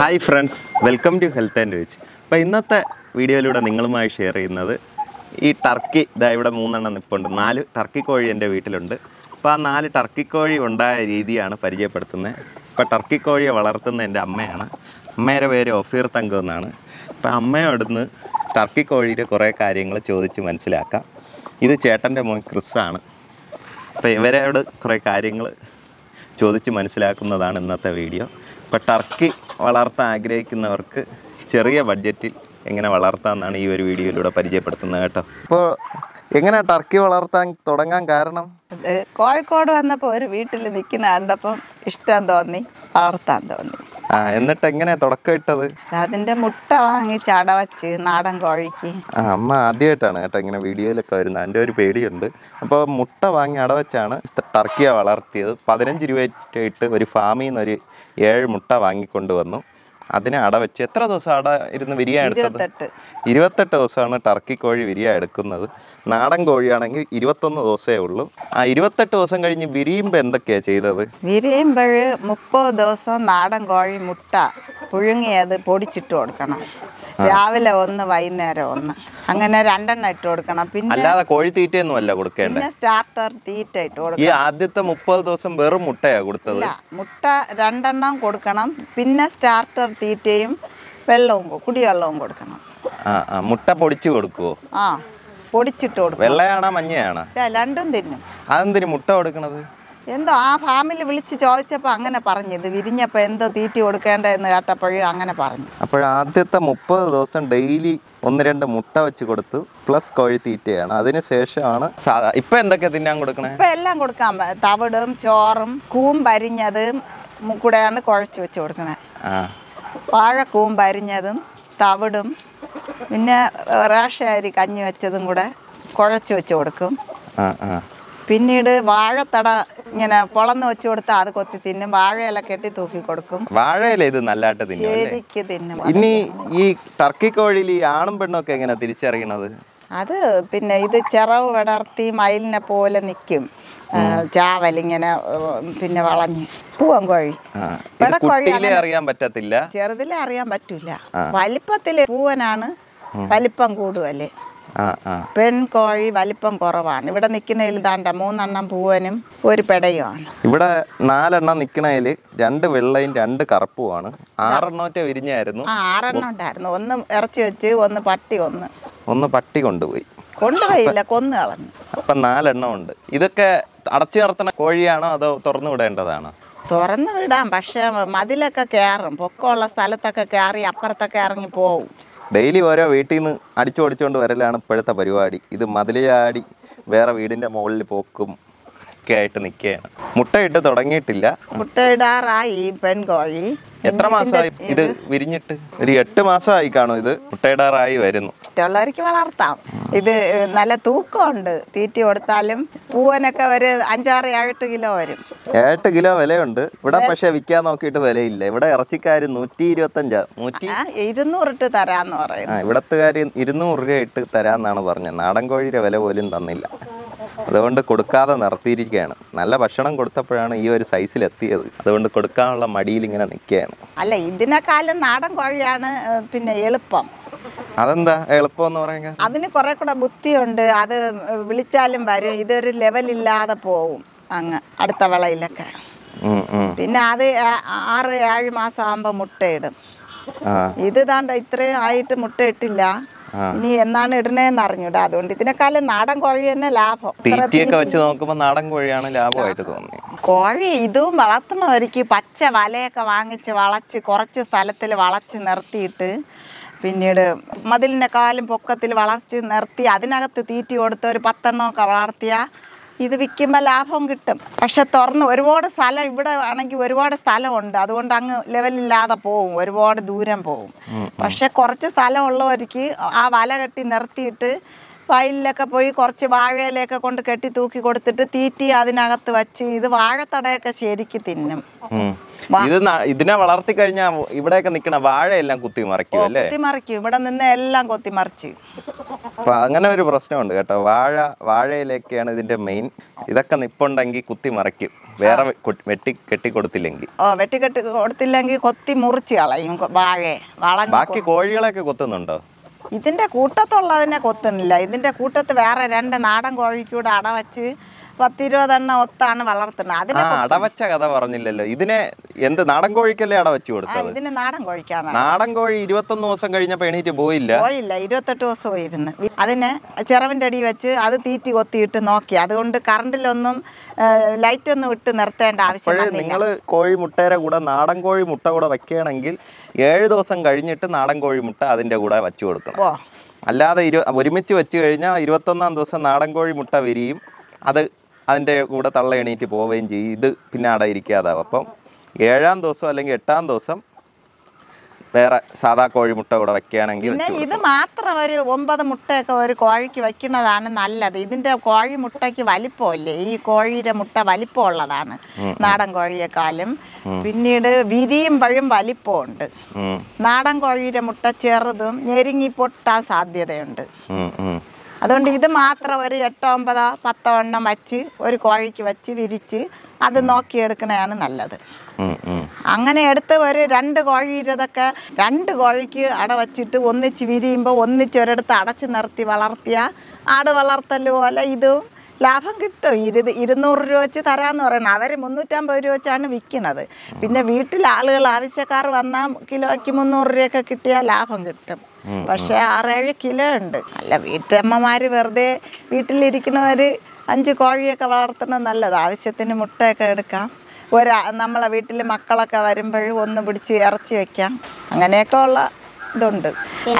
Hi friends, welcome to Health and Voyage. In this video, I will share this turkey. I will share this turkey in the video. I will share this turkey in the video. Turkey Kozhi in the video. But Turkey Valartha Agric in the work, Cheria budget, Engana Valarthan, and even video Luda Parijapatanata. Engana Turkey Valarthan, Todangan Garnam? The Koi Koda and the Power Vital in the Kin and the Pump Istandoni, Arthandoni. And the Tangana Torkata. That in the Mutta, each other, Nadan Goriki. Ah, ma, theatre, taking a video like an underpaid and above Mutta Wang Adavachana, the Turkey Valartil, Father and Juate, very farming or air Mutta Wangi Kondono. Adina Ada Chetra Dosada in the Viria Irvata Tosana, Turkey Kozhi Viria Adakuna, Nadan Gorian, Irvaton Doseolo. Irvata Tosanga in Virim bend the catch either. Virim Berry, Mupo Dosa, Nadan Gori Mutta, Puringa, the Podichitorkana. The Avila on the wine thereon. Angana Randan I told Canapin. Allah Kori theatre no Labukan. Starter theatre. Yeah, Adit the Mupal Dosam Beru Mutta Gurta. Mutta Randanam Kodkanam, Pinna starter theatre, Pelongo, Kudia Longorkana. Mutta Podichurko. Ah, Podichito. Velana Maniana. London didn't. And the Mutta. In the family village, Angana Parani, the Virginia Pen, the Titi Odkanda, and the Atapari Angana Parani. Apart the Muppa, those and daily only rent the Mutta Chigotu, plus Kori Titi, and other Seshana, Sara, Ipen the Katinangokan. Pellang would come, Tavadum, Chorum, Coom Barinadum, Mukudana Korchu Chorkana. Para Coom Barinadum, Tavadum, in a Russia, Rikanu Chadanguda, Korchu Chorkum. Pinid, Vara Tada, Polano Churta, Cotin, Vara, Lakati, Toki Korkum. Vara lay the Nalata. Ini Turkey Kozhi, Arm, but no Kagan at the Richard another. Other Pinay the Charo, Vadarti, Mile, Napole, and Nikim, Javeling and Pinavalan. Puangori. But a Coriaria Batatilla, Cheradilaria Batula, Valipatilla, Puanana, Valipanguduale. Pen Koi, Valipam Koravan, even a Nikinel than Damon and Puanim, very pedayon. Even a Nala Nikinale, Danda Villa in Danda Carpuana, are not a Virginia, are not on the Erchurch on the party on the party on the way. Conda Conda Panala non. Either Archertana Koreana, though Torno Dandana. Torno Dam Basham, Madilaka Karam, Pocola Salataka Kari, Aparta Karan Po. Daily were waiting Adichon to Verlana Perta Bariwadi, either Madaliadi, where a weed in the mold pocum cat and the cane. Mutate the Rangatilla, Mutadar, I, Pen Kozhi, Etramasa, either Virinit, Rietamasa, Icano, either Mutadar, I, Verino. Telaricalarta, either Nalatukond, Titi or Talim, Puanaka, Anjari, Artigila. Artigila Valenda, but a Pasha Vicano Kit Valley, but I Archica in Muti Tanja, Muti, Idunur to Tarano, I would have to Idunur to Tarana Varna, Nadangori, available in Danilla. The one to Kodaka and Arthurican. Nala Bashan Gurtapana, you are sizely at the one to Kodaka, Madiling and a can. Alay, Dinakal and Adam Goriana Pinayelpum. Adanda, Elpon oranga. Adina Coracota Butti and the other Vilichal and Barry, either level illa the po and Artavalailaka. Pina the Ariama Samba mutated. Either than I three height mutatilla. Ni and none at Narnuda, don't it in a call and Nadan Gori and a lap. Take a chunk of Nadan Gori and a lap. Gori, do Malatano, Riki, Pacha, Vale, Kavangi, Valachi, Corches, Talatil, Valach, and Arthit. We need Madilinacal and Pocatil, Valach, and Arthi, Adinaka, Titi, or Patano, Cavartia. Either we came a lap on it. Pashatorno, reward a salad, but I want to reward a salad. The other one level la the poem, reward Durampo. Pasha Corches, Sala, Loriki, Avala, Tinarthite, while like a poi corchevare, like a contracti, Tuki, Titi, Adinagatuachi, the Varataka Sheriki in them. You didn't have Arthurina, if I can a bar, Languti but on the Langotti Marchi. Pangana Roston, Vara, Vare Lake, and the main, Idaka Nipon Dangi Kutti Marki. Where Vetic Keticotilangi? Oh, Vetic Cotilangi Cotti Murcia, Bage, Baki Coria like a cotton It in the Kota Tola in a cotton lay, then the Kota the Vara and an Adam Goricud Adavachi, Patiro than Otan Valartana. Adavacha Varanilla, Idine in the Nadangorical Adavachur. I didn't Nadangoricana. Nadangori, Idiotan no Sangarina Penny to boil. Boil, Idiota to so eaten. Adene, a Cheravan Dedivachi, other Titi or theatre Nokia, the under Carndilonum, lighten with Nartha and Avisha. Ningala, Kori Mutera, Guda, Nadangori, Mutta, Vakan and Gil, Yerdo Sangarinita, Nadangori Mutta, then they would have a church. Allah, the Rimiti Vachirina, Irotan, those an Adangori Mutta Virim, other and they would have a native over in G, the Pinada Iricada. Eran those are Lingetan, those some Sada Kori Mutta would have a can and give either Matra or Womba the Mutta or Kori Kivakina than Allah. They didn't have Kori Mutaki Valipoli, Kori the Mutta Valipola than Nadangori a column. We need a Vidim Barim Valipond. Nadangori the Mutta Cheradum, Neringi Potta Sadia end. I don't either Matra or a Tombada, Patana Machi, or Kori Kivachi Virici, other Nokia can and another. അങ്ങനെ എടുത്ത വരെ രണ്ട് കോഴി ഇരതൊക്കെ രണ്ട് കോഴിക്ക് അട വെച്ചിട്ട് ഒന്നിച്ച് വിരിയുമ്പോൾ ഒന്നിച്ച് ഒരിടത്ത് അടച്ചു നിർത്തി വളർത്തിയ ആട് വളർത്തൽ പോലെ ഇതും ലാഭം കിട്ടും 200 രൂപ വെച്ച് തരാന്ന് പറയുന്നത് അവർ 350 രൂപ വെച്ചാണ് വിൽക്കുന്നത് പിന്നെ വീട്ടിൽ ആളുകൾ ആവശ്യക്കാർ വന്നാ കിലോയ്ക്ക് 300 രൂപയൊക്കെ കിട്ടിയാൽ ലാഭം കിട്ടും പക്ഷേ 6-7 കിലോ ഉണ്ട് അല്ല വീട്ടമ്മമാര് വെറുതെ വീട്ടിലിരിക്കുന്നവര് 5 കോഴിയൊക്കെ വളർത്തുന്നത് നല്ലത് ആവശ്യത്തിന് മുട്ടയൊക്കെ എടുക്കാം നമ്മളെ വീട്ടിലെ മക്കളൊക്കെ വരുമ്പോൾ ഒന്ന് പിടിച്ച് ഇറച്ചി വെക്കാം അങ്ങനെയൊക്കെ ഉള്ള ഇതുണ്ട്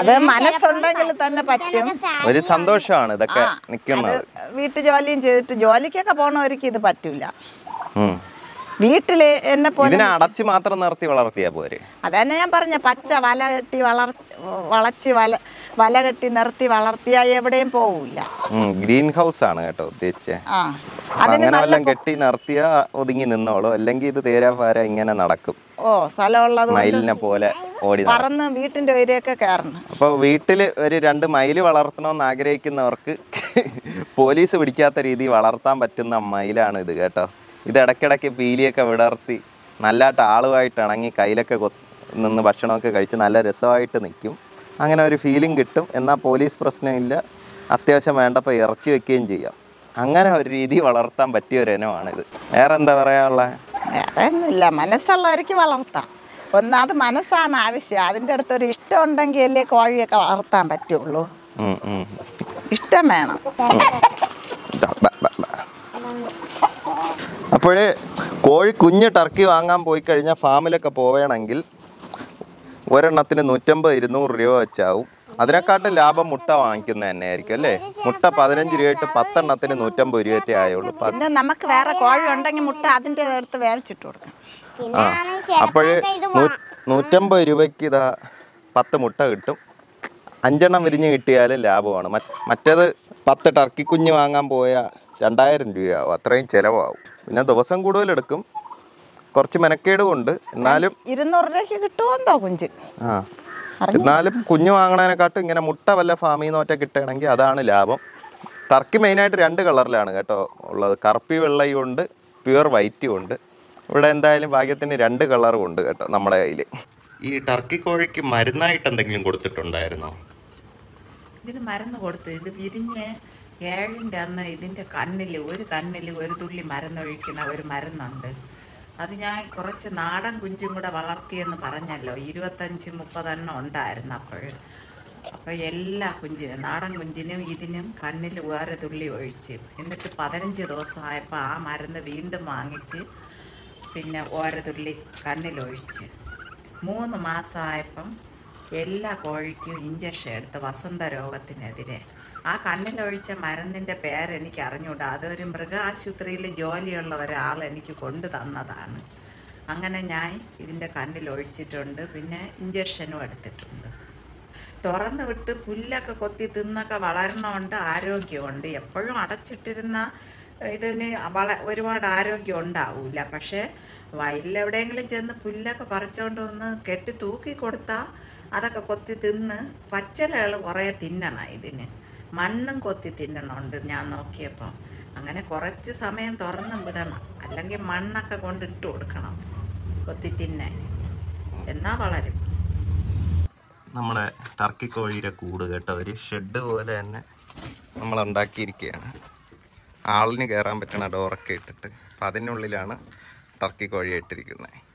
അത് മനസ്സുണ്ടെങ്കിൽ തന്നെ പറ്റും ഒരു സന്തോഷമാണ് ഇതൊക്കെ നിൽക്കുന്നത് വീട്ടു ജോലിയും ചെയ്തിട്ട് ജോലിക്കൊക്കെ പോണവർക്ക് ഇത് പറ്റില്ല വീട്ടിലെ എന്നെ പോലെ ഇതിനെ അടച്ചി മാത്രം നിർത്തി വളർത്തിയാ പോരെ അതാണ് ഞാൻ പറഞ്ഞ പച്ച വല കെട്ടി വളച്ചി വല കെട്ടി നിർത്തി വളർത്തിയാ എവിടെയും പോവില്ല ഗ്രീൻ ഹൗസ് ആണ് കേട്ടോ ഉദ്ദേശിച്ചേ ആ അതിനെ എല്ലാം കെട്ടി നിർത്തിയാ ഒതുങ്ങി നിന്നോളോ അല്ലെങ്കിൽ ഇത് തേരാപാര ഇങ്ങനെ നടക്കും ഓ സ്ഥലമുള്ളത് മയിലിനെ പോലെ ഓടി പറന്ന് വീട്ടിന്റെ ഉയരയൊക്കെ കയറണം അപ്പോൾ വീട്ടിൽ ഒരു 2 മൈൽ വളർത്തണമെന്ന് ആഗ്രഹിക്കുന്നവർക്ക് പോലീസ് പിടിക്കാത്ത രീതിയിൽ വളർത്താൻ പറ്റുന്ന മയിലാണ് ഇത് കേട്ടോ This is a very good thing. I have a feeling that I have a feeling that I have a police person. I have a feeling that I have a feeling that I have a feeling that I have അപ്പോൾ കോഴി കുഞ്ഞു Turkey വാങ്ങാൻ പോയി കഴിഞ്ഞാൽ ഫാമിലൊക്കെ പോവേണെങ്കിൽ ഒരെണ്ണത്തിന് 150-200 രൂപ വെച്ചാവും അതിനേക്കാളും ലാഭം മുട്ട വാങ്ങിക്കുന്നത് തന്നെയായിരിക്കും അല്ലേ മുട്ട 15 രൂപയിട്ട് 10 എണ്ണത്തിന് 150 രൂപയേ ആയുള്ളൂ പിന്നെ നമുക്ക് വേറെ കോഴി ഉണ്ടെങ്കിൽ മുട്ട അതിന്റെ അടുത്ത് വേവിച്ചിട്ട് കൊടുക്കാം അപ്പോൾ 150 രൂപയ്ക്ക് ഇതാ 10 മുട്ട കിട്ടും 5 എണ്ണം വിരിഞ്ഞു കിട്ടിയാൽ ലാഭമാണ് മറ്റേത് 10 ടർക്കി കുഞ്ഞു വാങ്ങാൻ പോയാൽ 2000 രൂപയാവും അത്രയും ചിലവാവും പിന്നെ ദിവസം കൂടുതലെടുക്കും കുറച്ച് മെനക്കേടുണ്ട് എന്നാലും 200 രൂപയ്ക്ക് കിട്ടുമോ കുഞ്ഞ് ആ എന്നാലും കുഞ്ഞ് വാങ്ങണേനേക്കാട്ടും ഇങ്ങനെ മുട്ട വല്ല ഫാമിൽ നോറ്റ കിട്ടണമെങ്കിൽ അതാണ് ലാഭം ടർക്കി മെയിൻ ആയിട്ട് 2 കളറിലാണ് കേട്ടോ ഉള്ളത് കറുപ്പി വെള്ളയും ഉണ്ട് പ്യുവർ വൈറ്റും ഉണ്ട് ഇവിടെ എന്തായാലും ഭാഗ്യത്തിന് 2 കളറും ഉണ്ട് കേട്ടോ നമ്മുടെ കയ്യിൽ ഈ ടർക്കി കോഴിക്ക് മരുന്നായിട്ട് എന്തെങ്കിലും കൊടുത്തിട്ടുണ്ടായിരുന്നോ ഇതിന് മരുന്ന് കൊടുത്തു ഇത് വിരിഞ്ഞ് Airing down the cannily, where to live Maranorican over Marananda. Adina Koracha Nada Gunjimuda Valarti and the Paranello, Iruatan Chimupa than non dire napper. A yella Kunjin, Nada Gunjinum, Idinum, cannily were to live chip. In the Padaranjados, I palm are in the wind mangichi, Pinna were to live cannilloichi. Moon massa ipum, yella corricu ingested the Vasanda Rovatinadire. ആ കണ്ണിൽ ഒഴിച്ച മരുന്നിന്റെ പേര് എനിക്ക് അറിഞ്ഞൂടാ അതൊരു മൃഗാശുപത്രിയിലെ ജോലിയുള്ള ഒരാൾ എനിക്ക് കൊണ്ടു തന്നതാണ് അങ്ങനെ ഞാൻ ഇതിന്റെ കണ്ണിൽ ഒഴിച്ചിട്ടുണ്ട് പിന്നെ ഇഞ്ചക്ഷനും എടുത്തിട്ടുണ്ട് തുറന്നു വിട്ട് പുല്ലൊക്കെ കൊത്തി തിന്നൊക്കെ വളരണമുണ്ട് ആരോഗ്യമുണ്ട് എപ്പോഴും അടച്ചിട്ടിരുന്ന ഇതിന് ഒരുപാട് ആരോഗ്യം ഉണ്ടാവില്ല പക്ഷേ വയലിൽ എവിടെയെങ്കിലും ചെന്ന് പുല്ലൊക്കെ പറിച്ചുകൊണ്ട് വന്ന് കെട്ടി തൂക്കി കൊടുത്താൽ അതൊക്കെ കൊത്തി തിന്ന് പച്ചലകൾ കുറേ തിന്നണം ഇതിന് മണ്ണും കൊത്തി തിന്നണുണ്ട് ഞാൻ നോക്കിയപ്പോൾ അങ്ങനെ കുറച്ച് സമയം തുറന്നും വിടണം, അല്ലെങ്കിൽ മണ്ണൊക്കെ കൊണ്ടിട്ട് കൊടുക്കണം കൊത്തിത്തിന്നാൻ, എന്നാ വളരും. നമ്മുടെ ടർക്കി കോഴിയുടെ കൂട് കേട്ടോ, ഒരു ഷെഡ് പോലെ തന്നെ നമ്മളുണ്ടാക്കിയിരിക്കുകയാണ്. ആളിന് കയറാൻ പറ്റണ ഡോറൊക്കെ ഇട്ടിട്ട്, അപ്പം അതിനുള്ളിലാണ് ടർക്കി കോഴി ഇട്ടിരിക്കുന്നത്.